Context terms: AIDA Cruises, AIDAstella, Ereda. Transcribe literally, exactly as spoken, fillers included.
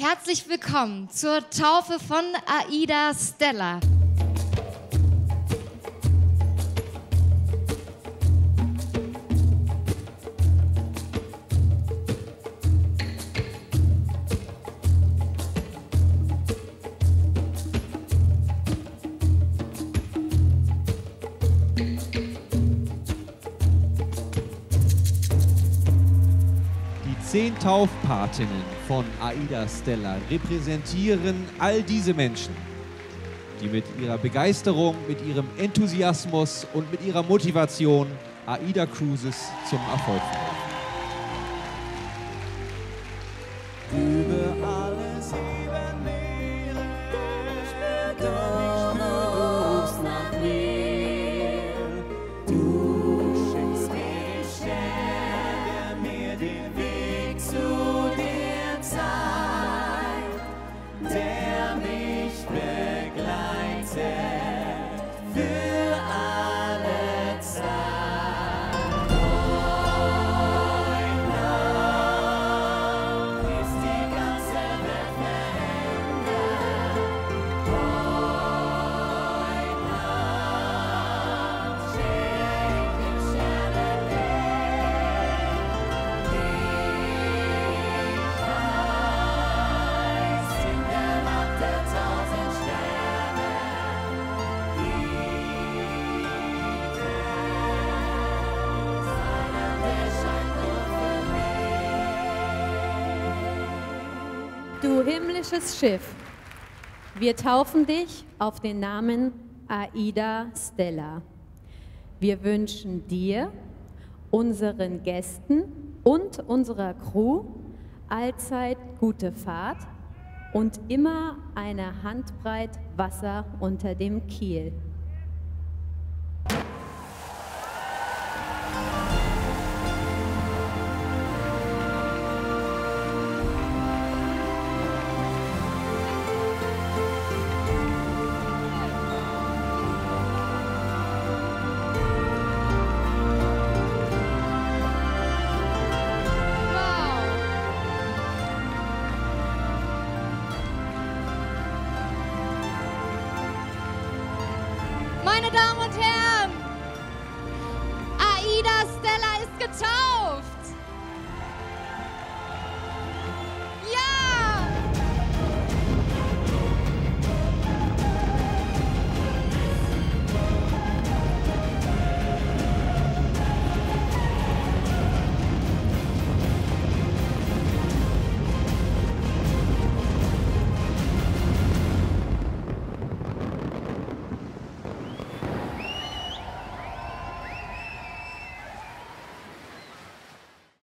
Herzlich willkommen zur Taufe von AIDAstella. Zehn Taufpatinnen von AIDAstella repräsentieren all diese Menschen, die mit ihrer Begeisterung, mit ihrem Enthusiasmus und mit ihrer Motivation AIDA Cruises zum Erfolg führen. Über alle sieben Meere, ich spür Durst nach mir. Du schenkst mir Sterne, mir den Weg zu der Zeit, der mich begleitet für alle Zeit. Dein Name ist die ganze Welt verändert. Dein Name schenkt dem Sternenbild . Du himmlisches Schiff, wir taufen dich auf den Namen AIDAstella. Wir wünschen dir, unseren Gästen und unserer Crew allzeit gute Fahrt und immer eine Handbreit Wasser unter dem Kiel. Meine Damen und Herren, AIDAstella ist getauft.